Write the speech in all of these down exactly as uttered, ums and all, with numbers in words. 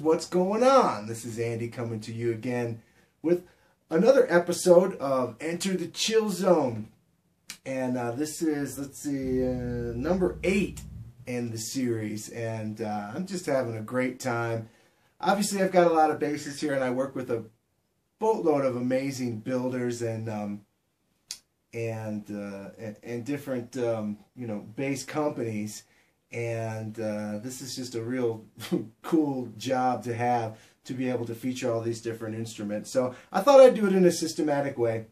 What's going on? This is Andy coming to you again with another episode of Enter the Chill Zone. And uh, this is, let's see, uh, number eight in the series. And uh, I'm just having a great time. Obviously, I've got a lot of basses here, and I work with a boatload of amazing builders and um, and, uh, and and different um, you know bass companies. And uh, this is just a real cool job to have, to be able to feature all these different instruments. So I thought I'd do it in a systematic way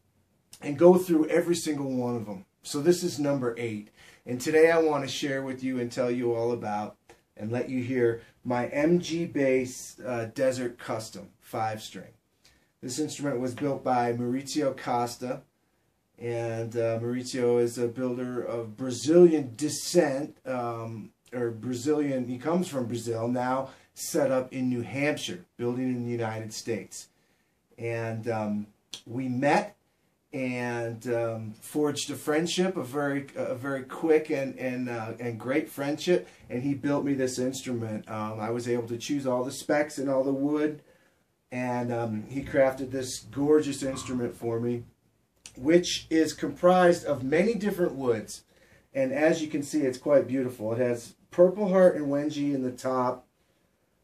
and go through every single one of them. So this is number eight. And today I want to share with you and tell you all about and let you hear my M G Bass uh, Desert Custom five string. This instrument was built by Maurizio Costa. And uh, Maurizio is a builder of Brazilian descent, um, or Brazilian, he comes from Brazil, now set up in New Hampshire, building in the United States. And um, we met and um, forged a friendship, a very a very quick and, and, uh, and great friendship, and he built me this instrument. Um, I was able to choose all the specs and all the wood, and um, he crafted this gorgeous instrument for me, which is comprised of many different woods. And as you can see, it's quite beautiful. It has Purple Heart and wenge in the top.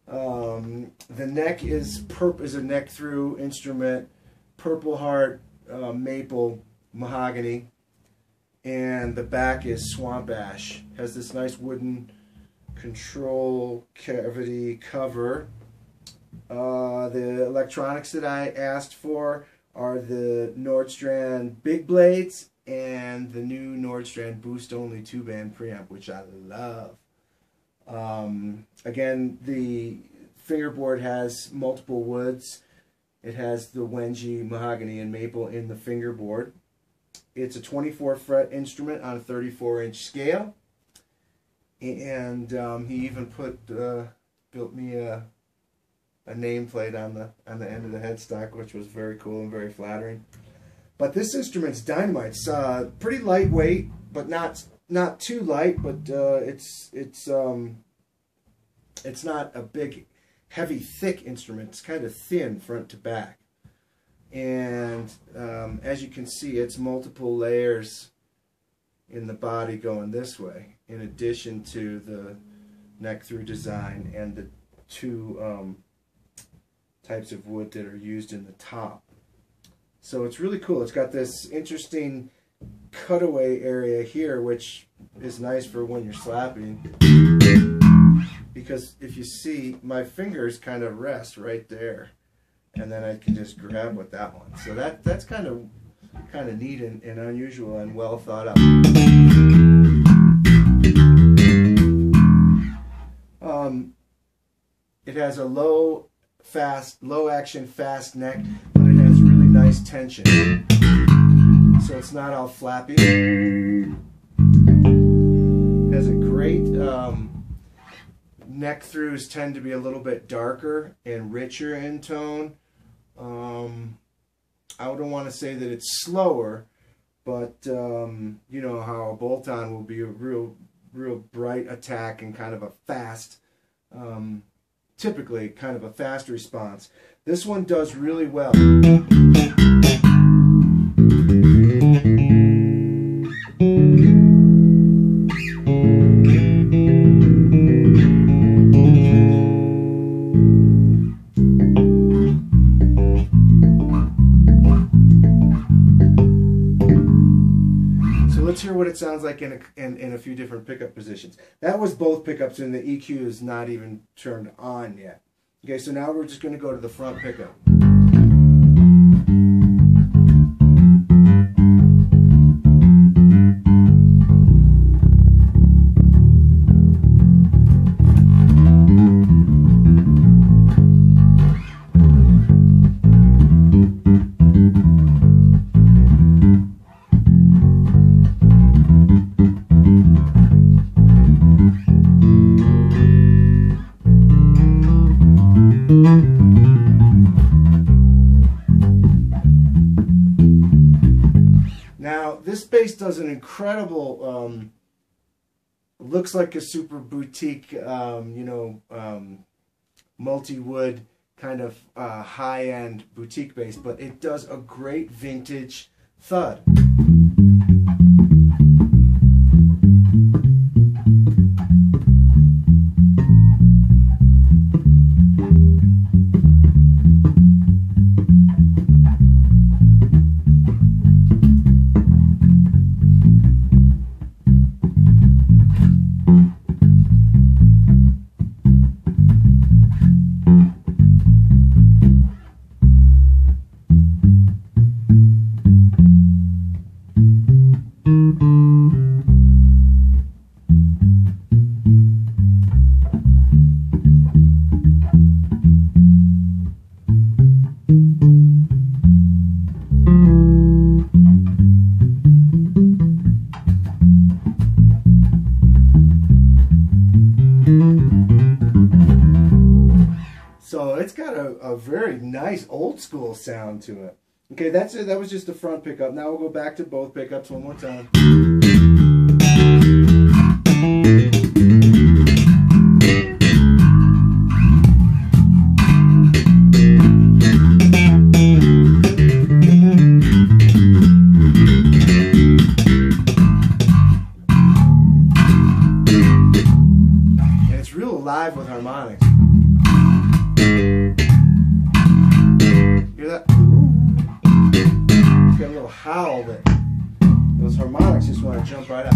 Um, the neck is purp is a neck through instrument, Purple Heart, uh, maple, mahogany, and the back is swamp ash. It has this nice wooden control cavity cover. Uh, the electronics that I asked for are the Nordstrand Big Blades and the new Nordstrand Boost Only two-band preamp, which I love. Um, again, the fingerboard has multiple woods. It has the wenge, mahogany, and maple in the fingerboard. It's a twenty-four fret instrument on a thirty-four inch scale. And um, he even put uh, built me a a nameplate on the on the end of the headstock, which was very cool and very flattering. But this instrument's dynamite. It's uh, pretty lightweight, but not not too light. But uh, it's it's um, it's not a big, heavy, thick instrument. It's kind of thin front to back. And um, as you can see, it's multiple layers in the body going this way, in addition to the neck through design and the two Um, types of wood that are used in the top. So it's really cool. It's got this interesting cutaway area here, which is nice for when you're slapping, because if you see, my fingers kind of rest right there, and then I can just grab with that one. So that that's kind of kind of neat and, and unusual and well thought out. Um, it has a low fast, low action, fast neck, but it has really nice tension. So it's not all flappy. It has a great, um, neck throughs tend to be a little bit darker and richer in tone. Um, I don't want to say that it's slower, but um, you know how a bolt-on will be a real, real bright attack and kind of a fast, um, typically kind of a fast response. This one does really well. So let's hear what it sounds like in a, in, in a few different pickup positions. That was both pickups, and the E Q is not even turned on yet. Okay, so now we're just going to go to the front pickup. Thank you. bass does an incredible, um, looks like a super boutique, um, you know, um, multi-wood kind of uh, high-end boutique bass, but it does a great vintage thud. Very nice old school sound to it. Okay, that's it. That was just the front pickup. Now we'll go back to both pickups one more time. And it's real alive with harmonics. Howl that those harmonics just want to jump right up,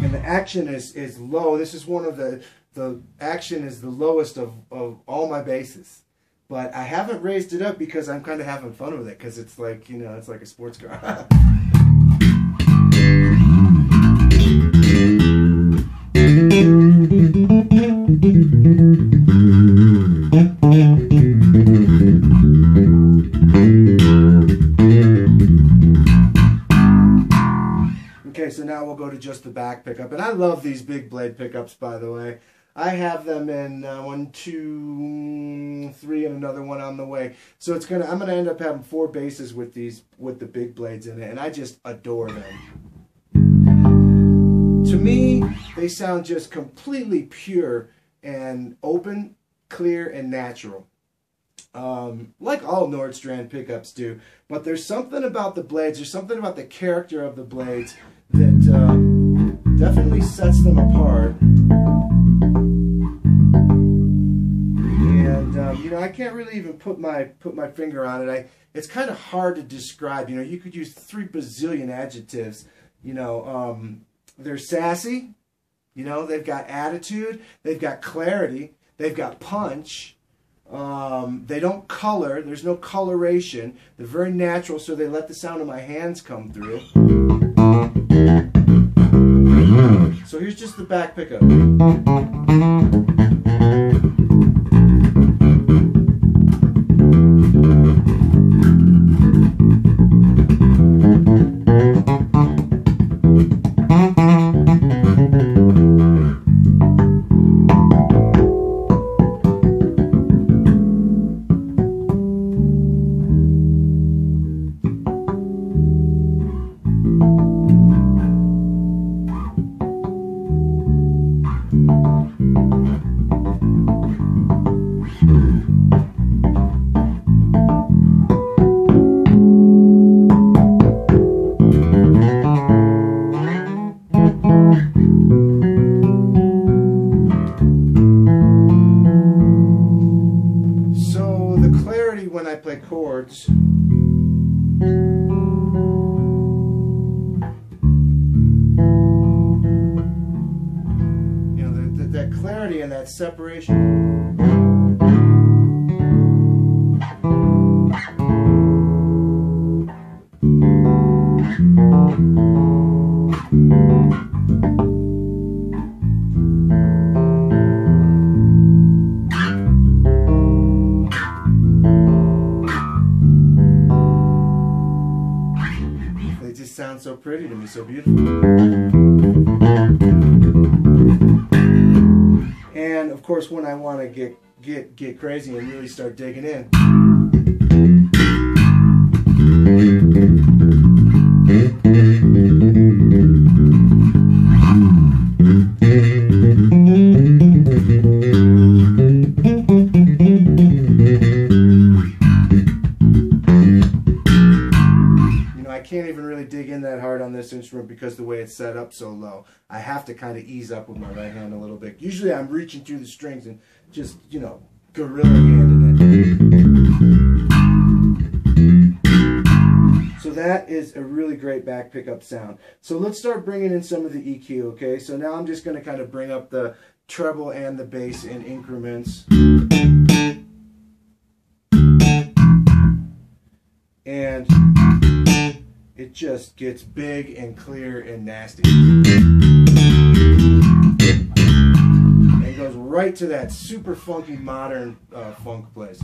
and the action is is low. This is one of the the action is the lowest of of all my basses, but I haven't raised it up because I'm kind of having fun with it, because it's like, you know, it's like a sports car. Okay, so now we'll go to just the back pickup. And I love these big blade pickups, by the way. I have them in uh, one, two, three, and another one on the way. So it's gonna I'm gonna end up having four basses with these with the big blades in it, and I just adore them. To me, they sound just completely pure and open, clear, and natural, um, like all Nordstrand pickups do. But there's something about the blades, there's something about the character of the blades that uh, definitely sets them apart. And um, you know, I can't really even put my put my finger on it. I it's kind of hard to describe. You know, you could use three bazillion adjectives. You know. Um, They're sassy, you know, they've got attitude, they've got clarity, they've got punch, um, they don't color, there's no coloration, they're very natural, so they let the sound of my hands come through. So here's just the back pickup. Separation. They just sound so pretty to me, so beautiful. course, when I want to get get get crazy and really start digging in, you know, I can't even really dig in that hard on this instrument because the way it's set up so low. I have to kind of ease up with my right hand a little bit. Usually I'm reaching through the strings and just, you know, gorilla handing it. So that is a really great back pickup sound. So let's start bringing in some of the E Q, okay? So now I'm just going to kind of bring up the treble and the bass in increments. And it just gets big and clear and nasty. Goes right to that super funky modern uh, funk place.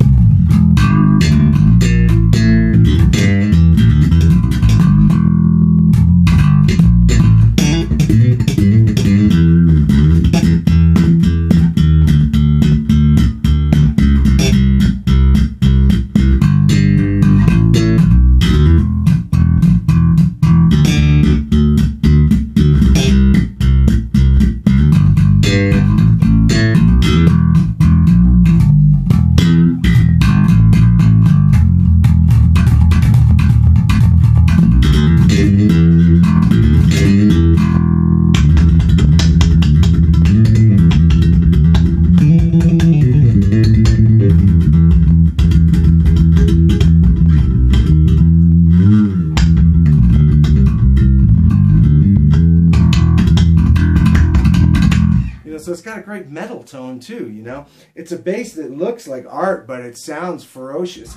So it's got a great metal tone too, you know. It's a bass that looks like art, but it sounds ferocious.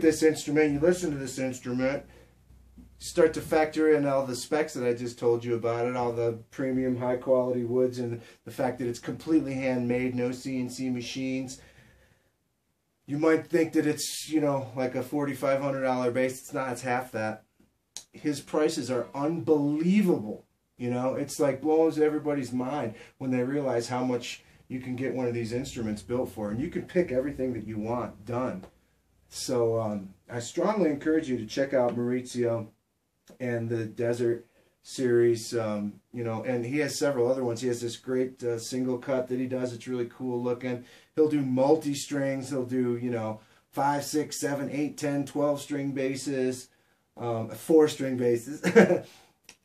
This instrument, you listen to this instrument, start to factor in all the specs that I just told you about it, all the premium high quality woods and the fact that it's completely handmade, no C N C machines. You might think that it's, you know, like a forty-five hundred dollar bass. It's not, it's half that. His prices are unbelievable, you know. It's like blows everybody's mind when they realize how much you can get one of these instruments built for, and you can pick everything that you want done. So um, I strongly encourage you to check out Maurizio and the Desert series, um, you know, and he has several other ones. He has this great uh, single cut that he does. It's really cool looking. He'll do multi-strings. He'll do, you know, five, six, seven, eight, ten, twelve string basses, um, four string basses.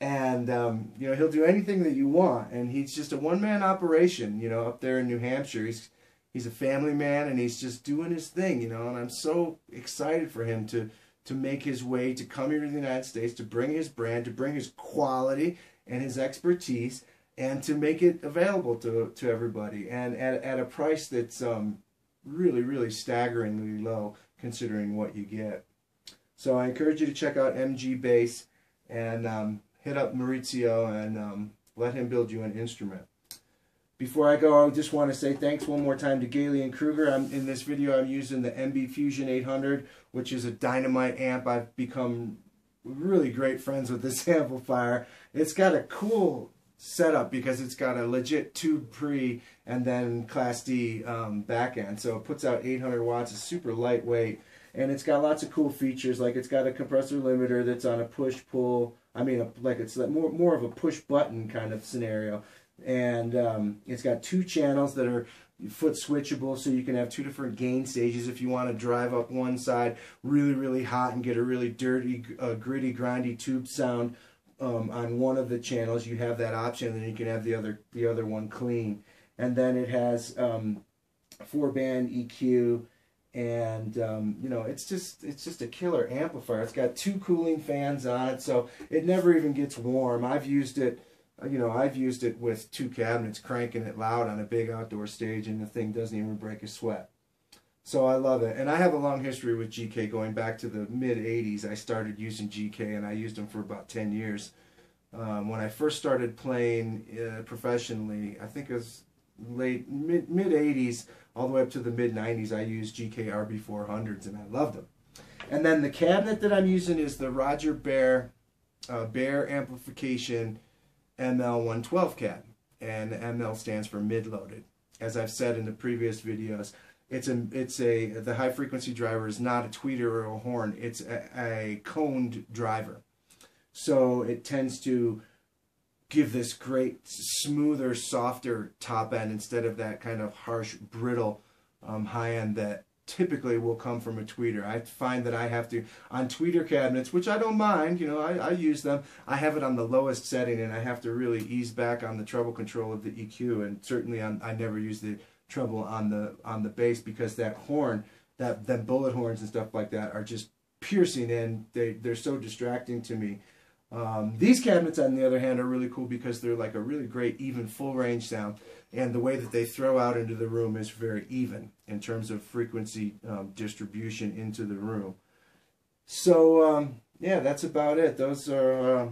And, um, you know, he'll do anything that you want. And he's just a one-man operation, you know, up there in New Hampshire. He's He's a family man, and he's just doing his thing, you know, and I'm so excited for him to, to make his way, to come here to the United States, to bring his brand, to bring his quality and his expertise, and to make it available to, to everybody, and at, at a price that's um, really, really staggeringly low, considering what you get. So I encourage you to check out M G Bass, and um, hit up Maurizio, and um, let him build you an instrument. Before I go, I just want to say thanks one more time to Gallien-Krueger. I'm, in this video, I'm using the M B Fusion eight hundred, which is a dynamite amp. I've become really great friends with this amplifier. It's got a cool setup because it's got a legit tube pre and then Class D um, back end. So it puts out eight hundred watts. It's super lightweight. And it's got lots of cool features, like it's got a compressor limiter that's on a push-pull. I mean, like it's more, more of a push-button kind of scenario. And um, it's got two channels that are foot switchable, so you can have two different gain stages if you want to drive up one side really, really hot and get a really dirty, uh, gritty, grindy tube sound um, on one of the channels. You have that option, and then you can have the other, the other one clean. And then it has um, four-band E Q, and um, you know, it's just it's just a killer amplifier. It's got two cooling fans on it, so it never even gets warm. I've used it. You know, I've used it with two cabinets cranking it loud on a big outdoor stage, and the thing doesn't even break a sweat. So I love it. And I have a long history with G K going back to the mid eighties. I started using G K and I used them for about ten years. Um, when I first started playing uh, professionally, I think it was late mid mid eighties all the way up to the mid nineties, I used G K R B four hundreds and I loved them. And then the cabinet that I'm using is the Roger Bear uh, Bear Amplification M L one twelve cab, and M L stands for mid-loaded. As I've said in the previous videos, it's a it's a the high frequency driver is not a tweeter or a horn. It's a, a coned driver. So it tends to give this great, smoother, softer top end instead of that kind of harsh, brittle um, high end that typically will come from a tweeter. I find that I have to, on tweeter cabinets, which I don't mind, you know, I, I use them, I have it on the lowest setting and I have to really ease back on the treble control of the E Q, and certainly on, I never use the treble on the, on the bass, because that horn, that them bullet horns and stuff like that are just piercing in, they, they're so distracting to me. Um, these cabinets, on the other hand, are really cool because they're like a really great, even, full range sound, and the way that they throw out into the room is very even in terms of frequency um, distribution into the room. So um, yeah, that's about it. Those are uh,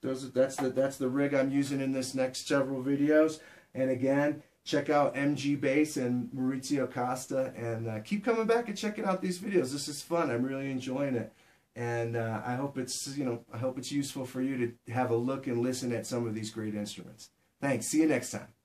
those. Are, that's the that's the rig I'm using in this next several videos. And again, check out M G Bass and Maurizio Costa, and uh, keep coming back and checking out these videos. This is fun. I'm really enjoying it. And uh, I hope it's, you know, I hope it's useful for you to have a look and listen at some of these great instruments. Thanks. See you next time.